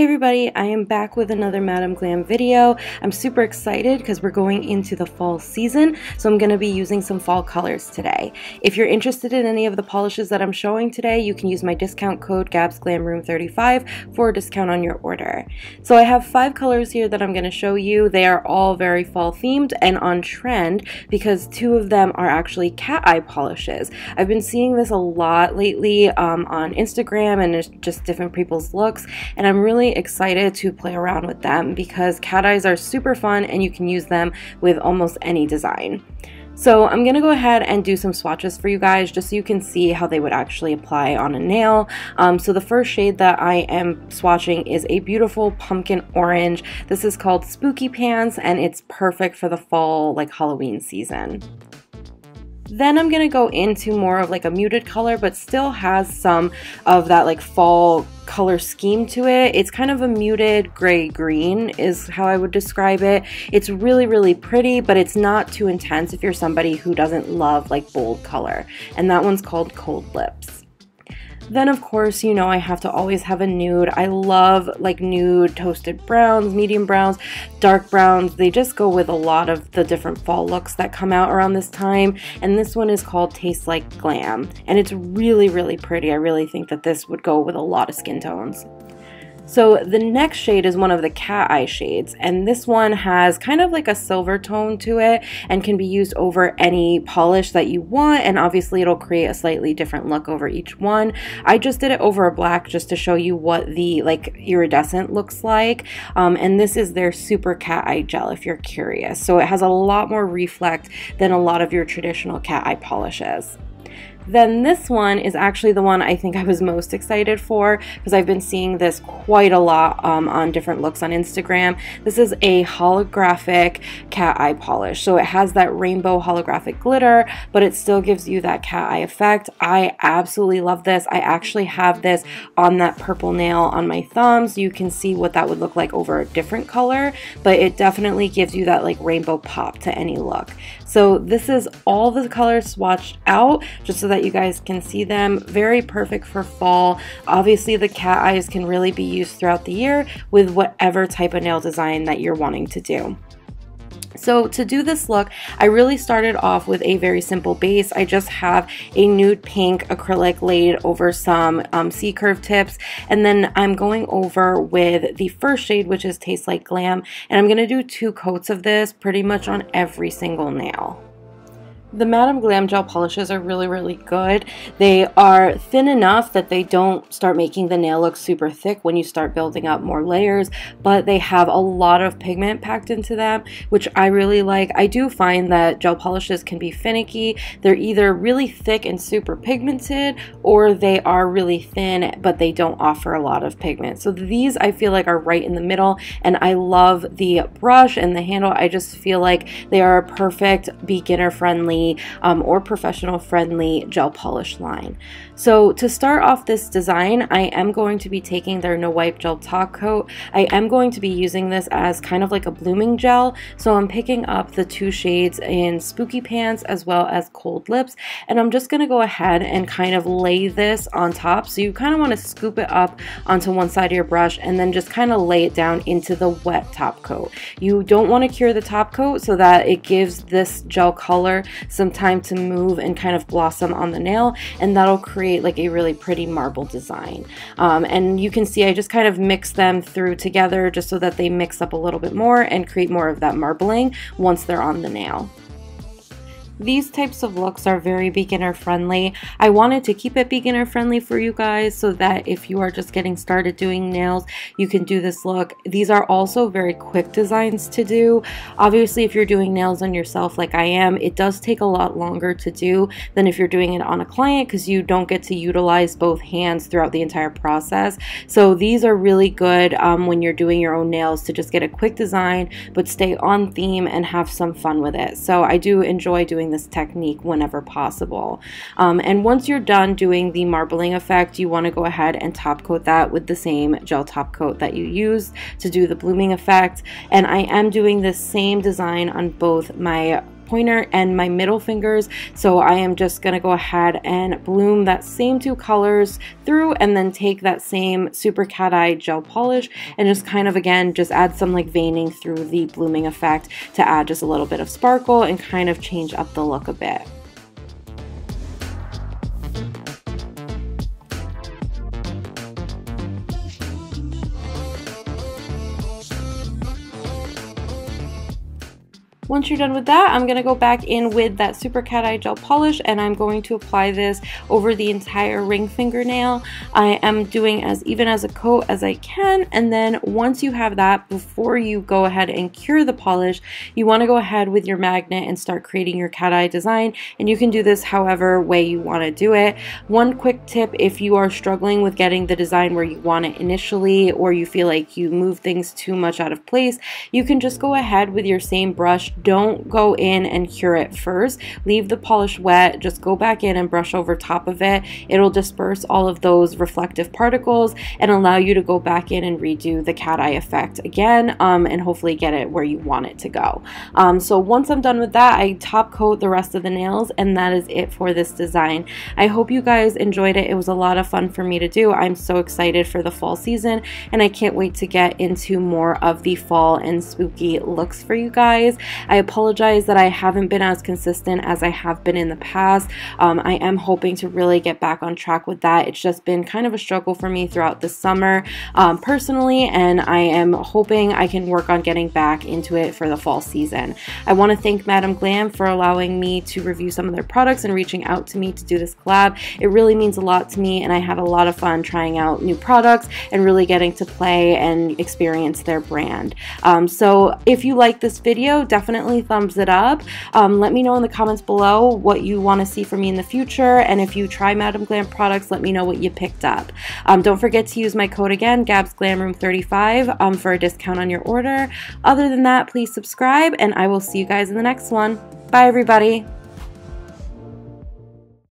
Hey everybody, I am back with another Madam Glam video. I'm super excited because we're going into the fall season, so I'm going to be using some fall colors today. If you're interested in any of the polishes that I'm showing today, you can use my discount code GabsGlamRoom35 for a discount on your order. So I have 5 colors here that I'm going to show you. They are all very fall themed and on trend because 2 of them are actually cat eye polishes. I've been seeing this a lot lately on Instagram and just different people's looks, and I'm really excited to play around with them because cat eyes are super fun and you can use them with almost any design. So I'm going to go ahead and do some swatches for you guys just so you can see how they would actually apply on a nail. So the first shade that I am swatching is a beautiful pumpkin orange. This is called Spooky Pants and it's perfect for the fall, like Halloween season. Then I'm going to go into more of like a muted color but still has some of that like fall color scheme to it. It's kind of a muted gray-green is how I would describe it. It's really, really pretty, but it's not too intense if you're somebody who doesn't love like bold color. And that one's called Cold Lips. Then of course, you know, I have to always have a nude. I love like nude toasted browns, medium browns, dark browns. They just go with a lot of the different fall looks that come out around this time. And this one is called Taste Like Glam. And it's really, really pretty. I really think that this would go with a lot of skin tones. So the next shade is one of the cat eye shades, and this one has kind of like a silver tone to it and can be used over any polish that you want, and obviously it'll create a slightly different look over each one. I just did it over a black just to show you what the like iridescent looks like, and this is their Super Cat Eye Gel if you're curious. So it has a lot more reflect than a lot of your traditional cat eye polishes. Then this one is actually the one I think I was most excited for because I've been seeing this quite a lot on different looks on Instagram. This is a holographic cat eye polish. So it has that rainbow holographic glitter, but it still gives you that cat eye effect. I absolutely love this. I actually have this on that purple nail on my thumb, so you can see what that would look like over a different color, but it definitely gives you that like rainbow pop to any look. So this is all the colors swatched out just so that you guys can see them. Very perfect for fall. Obviously the cat eyes can really be used throughout the year with whatever type of nail design that you're wanting to do. So to do this look, I really started off with a very simple base. I just have a nude pink acrylic laid over some C-curve tips, and then I'm going over with the first shade, which is Taste Like Glam, and I'm going to do 2 coats of this pretty much on every single nail. The Madam Glam gel polishes are really, really good. They are thin enough that they don't start making the nail look super thick when you start building up more layers, but they have a lot of pigment packed into them, which I really like. I do find that gel polishes can be finicky. They're either really thick and super pigmented, or they are really thin, but they don't offer a lot of pigment. So these I feel like are right in the middle, and I love the brush and the handle. I just feel like they are a perfect beginner-friendly or professional friendly gel polish line. So to start off this design, I am going to be taking their No Wipe Gel Top Coat. I am going to be using this as kind of like a blooming gel. So I'm picking up the 2 shades in Spooky Pants as well as Cold Lips, and I'm just going to go ahead and kind of lay this on top. So you kind of want to scoop it up onto one side of your brush and then just kind of lay it down into the wet top coat. You don't want to cure the top coat so that it gives this gel color some time to move and kind of blossom on the nail, and that'll create like a really pretty marble design. And you can see I just kind of mix them through together just so that they mix up a little bit more and create more of that marbling once they're on the nail. These types of looks are very beginner friendly. I wanted to keep it beginner friendly for you guys so that if you are just getting started doing nails, you can do this look. These are also very quick designs to do. Obviously, if you're doing nails on yourself like I am, it does take a lot longer to do than if you're doing it on a client because you don't get to utilize both hands throughout the entire process. So these are really good when you're doing your own nails to just get a quick design but stay on theme and have some fun with it. So I do enjoy doing this technique whenever possible. And once you're done doing the marbling effect, you want to go ahead and top coat that with the same gel top coat that you used to do the blooming effect. And I am doing the same design on both my pointer and my middle fingers. So I am just gonna go ahead and bloom that same two colors through, and then take that same Super Cat Eye Gel polish and just kind of again just add some like veining through the blooming effect to add just a little bit of sparkle and kind of change up the look a bit. Once you're done with that, I'm gonna go back in with that Super Cat Eye Gel polish, and I'm going to apply this over the entire ring fingernail. I am doing as even as a coat as I can, and then once you have that, before you go ahead and cure the polish, you wanna go ahead with your magnet and start creating your cat eye design, and you can do this however way you wanna do it. One quick tip, if you are struggling with getting the design where you want it initially, or you feel like you move things too much out of place, you can just go ahead with your same brush. Don't go in and cure it first. Leave the polish wet, just go back in and brush over top of it. It'll disperse all of those reflective particles and allow you to go back in and redo the cat eye effect again, and hopefully get it where you want it to go. So once I'm done with that, I top coat the rest of the nails, and that is it for this design. I hope you guys enjoyed it. It was a lot of fun for me to do. I'm so excited for the fall season, and I can't wait to get into more of the fall and spooky looks for you guys. I apologize that I haven't been as consistent as I have been in the past. I am hoping to really get back on track with that. It's just been kind of a struggle for me throughout the summer personally, and I am hoping I can work on getting back into it for the fall season. I want to thank Madam Glam for allowing me to review some of their products and reaching out to me to do this collab. It really means a lot to me, and I had a lot of fun trying out new products and really getting to play and experience their brand. So if you like this video, definitely thumbs it up. Let me know in the comments below what you want to see from me in the future, and if you try Madam Glam products, let me know what you picked up. Don't forget to use my code again, GabsGlamRoom35, for a discount on your order. Other than that, please subscribe, and I will see you guys in the next one. Bye everybody!